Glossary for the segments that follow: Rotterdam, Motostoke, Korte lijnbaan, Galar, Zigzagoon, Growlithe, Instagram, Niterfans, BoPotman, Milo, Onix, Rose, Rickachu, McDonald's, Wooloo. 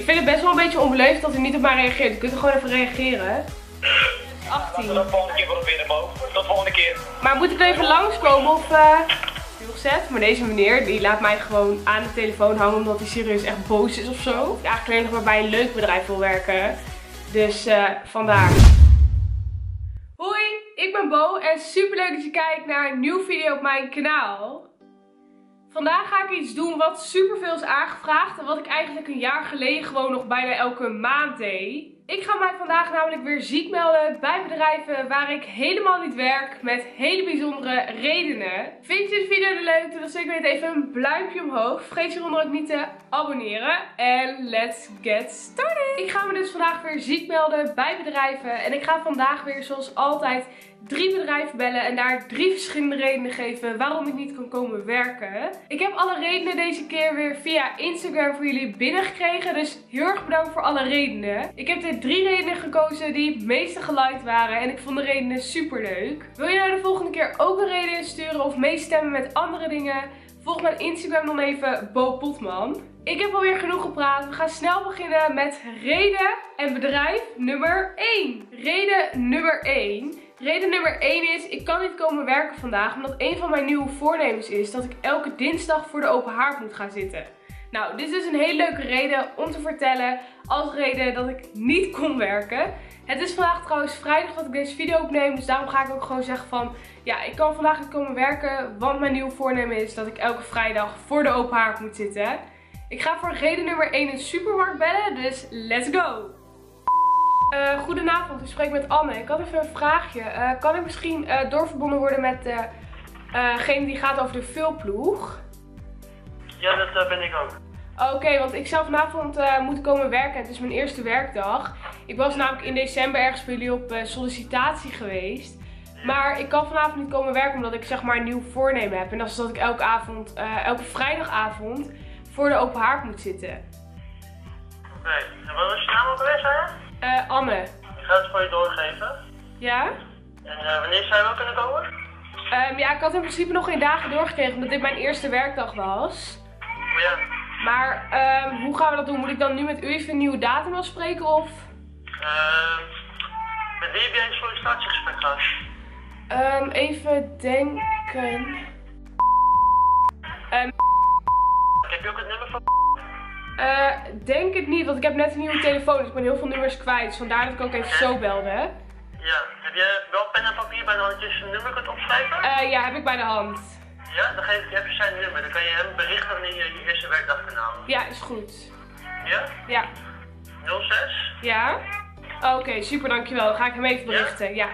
Ik vind het best wel een beetje onbeleefd dat hij niet op mij reageert. Je kunt er gewoon even reageren. 18. Ja, laten we dat volgende keer proberen, Mo. Tot volgende keer. Maar moet ik even langskomen of... Maar deze meneer die laat mij gewoon aan de telefoon hangen omdat hij serieus echt boos is of zo. Ja, eigenlijk alleen nog maar bij een leuk bedrijf wil werken. Dus vandaar. Hoi, ik ben Bo en super leuk dat je kijkt naar een nieuwe video op mijn kanaal. Vandaag ga ik iets doen wat superveel is aangevraagd en wat ik eigenlijk een jaar geleden gewoon nog bijna elke maand deed. Ik ga mij vandaag namelijk weer ziek melden bij bedrijven waar ik helemaal niet werk met hele bijzondere redenen. Vind je de video leuk? Doe dan zeker weten even een duimpje omhoog. Vergeet je hieronder ook niet te abonneren. En let's get started! Ik ga me dus vandaag weer ziek melden bij bedrijven. En ik ga vandaag weer zoals altijd 3 bedrijven bellen en daar 3 verschillende redenen geven waarom ik niet kan komen werken. Ik heb alle redenen deze keer weer via Instagram voor jullie binnengekregen. Dus heel erg bedankt voor alle redenen. Ik heb de 3 redenen gekozen die het meeste geliked waren en ik vond de redenen super leuk. Wil je nou de volgende keer ook een reden insturen of meestemmen met andere dingen? Volg mijn Instagram dan even BoPotman. Ik heb alweer genoeg gepraat. We gaan snel beginnen met reden en bedrijf nummer 1. Reden nummer 1. Reden nummer 1 is, ik kan niet komen werken vandaag omdat een van mijn nieuwe voornemens is dat ik elke dinsdag voor de open haard moet gaan zitten. Nou, dit is dus een hele leuke reden om te vertellen als reden dat ik niet kon werken. Het is vandaag trouwens vrijdag dat ik deze video opneem, dus daarom ga ik ook gewoon zeggen van... ja, ik kan vandaag niet komen werken, want mijn nieuwe voornemen is dat ik elke vrijdag voor de open haard moet zitten. Ik ga voor reden nummer 1 een supermarkt bellen, dus let's go! Goedenavond, ik spreek met Anne. Ik had even een vraagje. Kan ik misschien doorverbonden worden met degene die gaat over de vulploeg? Ja, dat ben ik ook. Oké, want ik zou vanavond moeten komen werken. Het is mijn eerste werkdag. Ik was namelijk in december ergens bij jullie op sollicitatie geweest. Maar ik kan vanavond niet komen werken omdat ik zeg maar een nieuw voornemen heb. En dat is dat ik elke vrijdagavond voor de open haard moet zitten. Oké, en wat is je naam ook alweer, zei je? Anne. Ik ga het voor je doorgeven. Ja? En wanneer zou je wel kunnen komen? Ja, ik had in principe nog geen dagen doorgekregen, omdat dit mijn eerste werkdag was. Ja. Maar hoe gaan we dat doen? Moet ik dan nu met u even een nieuwe datum afspreken of? Met wie heb jij een sollicitatiegesprek gehad? Even denken. Heb je ook het nummer van? Denk het niet, want ik heb net een nieuwe telefoon, dus ik ben heel veel nummers kwijt. Dus vandaar dat ik ook even zo belde. Ja, heb je wel pen en papier bij de hand dat je zijn nummer kunt opschrijven? Ja, heb ik bij de hand. Ja, dan geef ik even zijn nummer. Dan kan je hem berichten wanneer je je eerste werkdag kan halen. Ja, is goed. Ja? Ja. 06? Ja? Oké, super, dankjewel. Dan ga ik hem even berichten, ja.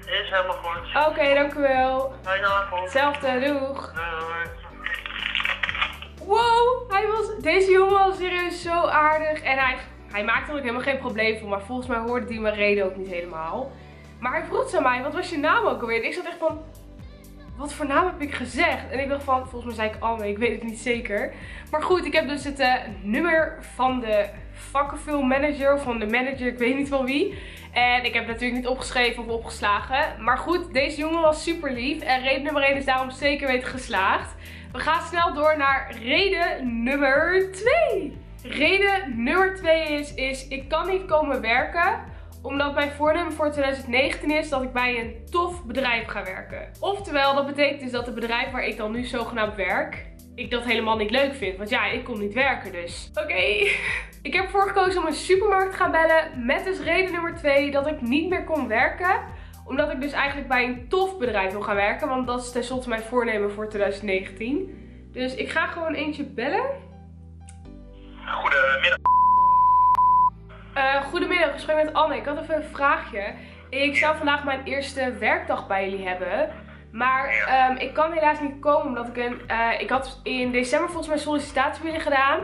Is helemaal goed. Oké, dankjewel. Fijne avond. Hetzelfde, doeg. Doei. Wow, deze jongen was serieus zo aardig en hij maakte er ook helemaal geen probleem voor, maar volgens mij hoorde hij mijn reden ook niet helemaal. Maar hij vroeg aan mij, wat was je naam ook alweer? En ik zat echt van, wat voor naam heb ik gezegd? En ik dacht van, volgens mij zei ik Anne, ik weet het niet zeker. Maar goed, ik heb dus het nummer van de vakkenvullmanager of van de manager, ik weet niet van wie. En ik heb natuurlijk niet opgeschreven of opgeslagen. Maar goed, deze jongen was super lief en reden nummer 1 is daarom zeker weten geslaagd. We gaan snel door naar reden nummer 2. Reden nummer 2 is ik kan niet komen werken omdat mijn voornemen voor 2019 is dat ik bij een tof bedrijf ga werken. Oftewel, dat betekent dus dat het bedrijf waar ik dan nu zogenaamd werk, ik dat helemaal niet leuk vind. Want ja, ik kon niet werken dus. Oké. Ik heb ervoor gekozen om een supermarkt te gaan bellen met dus reden nummer 2 dat ik niet meer kon werken. Omdat ik dus eigenlijk bij een tof bedrijf wil gaan werken. Want dat is tenslotte mijn voornemen voor 2019. Dus ik ga gewoon eentje bellen. Goedemiddag. Goedemiddag, ik spreek met Anne. Ik had even een vraagje. Ik zou vandaag mijn eerste werkdag bij jullie hebben. Maar ik kan helaas niet komen omdat ik ik had in december volgens mij sollicitatie bij jullie gedaan.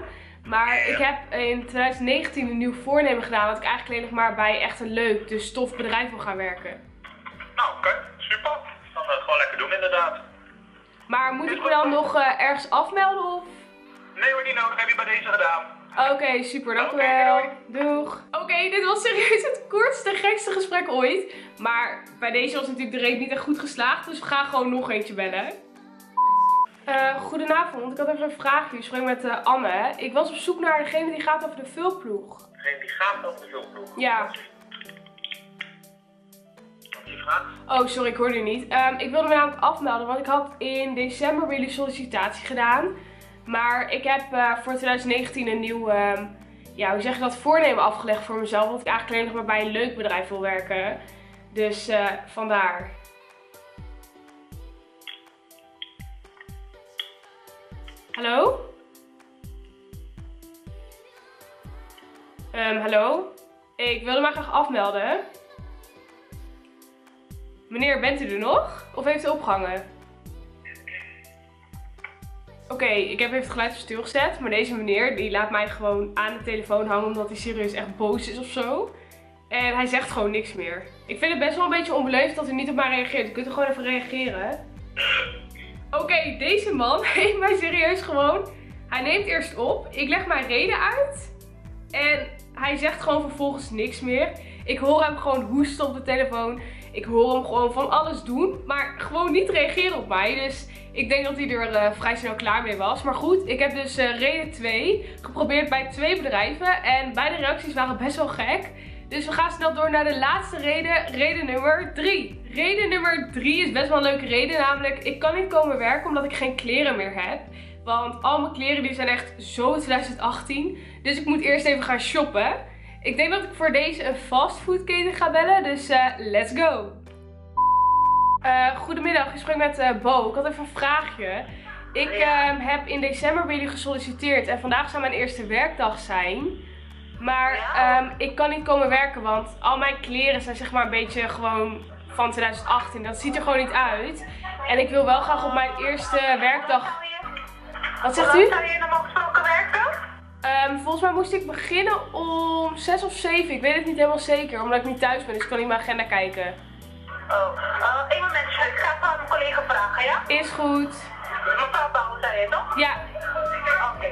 Maar ik heb in 2019 een nieuw voornemen gedaan. Dat ik eigenlijk alleen nog maar bij echt een leuk, dus tof bedrijf wil gaan werken. Nou, oké, super. Dan gaan we het gewoon lekker doen inderdaad. Maar moet ik me dan nog ergens afmelden of? Nee hoor, niet nodig. Heb je bij deze gedaan. Oké, super. Dankjewel. Doeg. Oké, dit was serieus het kortste, gekste gesprek ooit. Maar bij deze was natuurlijk de reden niet echt goed geslaagd. Dus we gaan gewoon nog eentje bellen. Goedenavond, ik had even een vraagje. Ik spreek met Anne. Ik was op zoek naar degene die gaat over de vulploeg. Degene die gaat over de vulploeg? Ja. Wat is je vraag? Oh, sorry, ik hoorde u niet. Ik wilde me namelijk afmelden, want ik had in december weer jullie sollicitatie gedaan. Maar ik heb voor 2019 een nieuw, ja, hoe zeg je dat, voornemen afgelegd voor mezelf. Want ik eigenlijk alleen nog maar bij een leuk bedrijf wil werken. Dus vandaar. Hallo? Hallo? Ik wilde mij graag afmelden. Meneer, bent u er nog? Of heeft u opgehangen? Oké, ik heb even het geluid op stil gezet. Maar deze meneer, die laat mij gewoon aan de telefoon hangen omdat hij serieus echt boos is of zo. En hij zegt gewoon niks meer. Ik vind het best wel een beetje onbeleefd dat u niet op mij reageert. U kunt er gewoon even reageren. Oké, deze man heeft mij serieus gewoon... Hij neemt eerst op, ik leg mijn reden uit en hij zegt gewoon vervolgens niks meer. Ik hoor hem gewoon hoesten op de telefoon. Ik hoor hem gewoon van alles doen, maar gewoon niet reageren op mij. Dus ik denk dat hij er vrij snel klaar mee was. Maar goed, ik heb dus reden 2 geprobeerd bij 2 bedrijven en beide reacties waren best wel gek. Dus we gaan snel door naar de laatste reden, reden nummer 3. Reden nummer 3 is best wel een leuke reden, namelijk ik kan niet komen werken omdat ik geen kleren meer heb. Want al mijn kleren die zijn echt zo 2018, dus ik moet eerst even gaan shoppen. Ik denk dat ik voor deze een fastfoodketen ga bellen, dus let's go! Goedemiddag, ik spreek met Bo. Ik had even een vraagje. Ik heb in december bij jullie gesolliciteerd en vandaag zou mijn eerste werkdag zijn. Maar ik kan niet komen werken, want al mijn kleren zijn zeg maar een beetje gewoon van 2018. Dat ziet er gewoon niet uit. En ik wil wel graag op mijn eerste werkdag... Wat zegt u? Hoe zou je normaal gesproken werken? Volgens mij moest ik beginnen om 6 of 7. Ik weet het niet helemaal zeker, omdat ik niet thuis ben. Dus ik kan niet mijn agenda kijken. Oh, één moment. Ik ga het aan mijn collega vragen, ja? Is goed. Mevrouw Bouwen, zei je toch? Ja. Oké.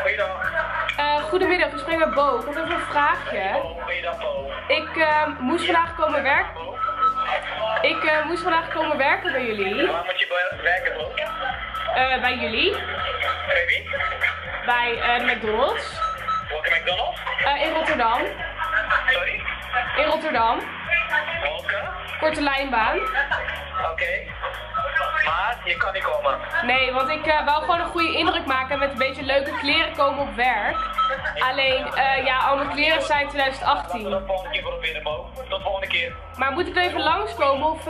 Goedendag. Goedemiddag, ik spreek met Bo. Ik had even een vraagje. Goedendag Bo. Ik moest vandaag komen werken. Bij jullie. Waar moet je werken Bo? Bij jullie. Bij wie? Bij de McDonald's. Welke McDonald's? In Rotterdam. Sorry? In Rotterdam. Welke? Korte Lijnbaan. Oké. Maar je kan niet komen. Nee, want ik wou gewoon een goede indruk maken en met een beetje leuke kleren komen op werk. Alleen, ja, al mijn kleren zijn 2018. Laten we dat volgende keer proberen, Bo. Tot volgende keer. Maar moet ik even langskomen of...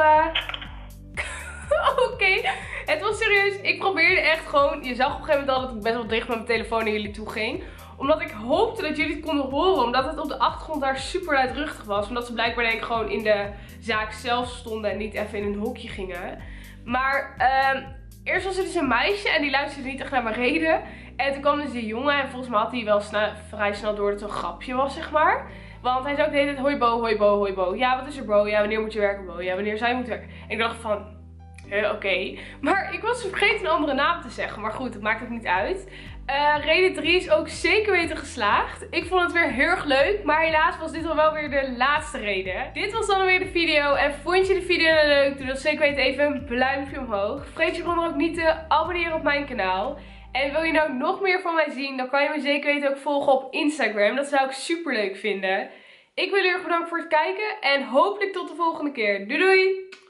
Oké, het was serieus. Ik probeerde echt gewoon... Je zag op een gegeven moment al dat ik best wel dicht met mijn telefoon naar jullie toe ging. Omdat ik hoopte dat jullie het konden horen. Omdat het op de achtergrond daar super luidruchtig was. Omdat ze blijkbaar denk ik gewoon in de zaak zelf stonden en niet even in een hokje gingen. Maar eerst was er dus een meisje en die luisterde niet echt naar mijn reden. En toen kwam dus die jongen en volgens mij had hij wel vrij snel door dat het een grapje was, zeg maar. Want hij zei ook de hele tijd, hoi Bo, hoi Bo, hoi Bo. Ja, wat is er Bo? Ja, wanneer moet je werken Bo? Ja, wanneer zij moet werken? En ik dacht van, oké. Maar ik was vergeten een andere naam te zeggen. Maar goed, dat maakt ook niet uit. Reden 3 is ook zeker weten geslaagd. Ik vond het weer heel erg leuk. Maar helaas was dit al wel weer de laatste reden. Dit was dan weer de video. En vond je de video leuk? Doe dat zeker weten even een pluimpje omhoog. Vergeet je gewoon ook niet te abonneren op mijn kanaal. En wil je nou nog meer van mij zien? Dan kan je me zeker weten ook volgen op Instagram. Dat zou ik super leuk vinden. Ik wil heel erg bedanken voor het kijken. En hopelijk tot de volgende keer. Doei doei!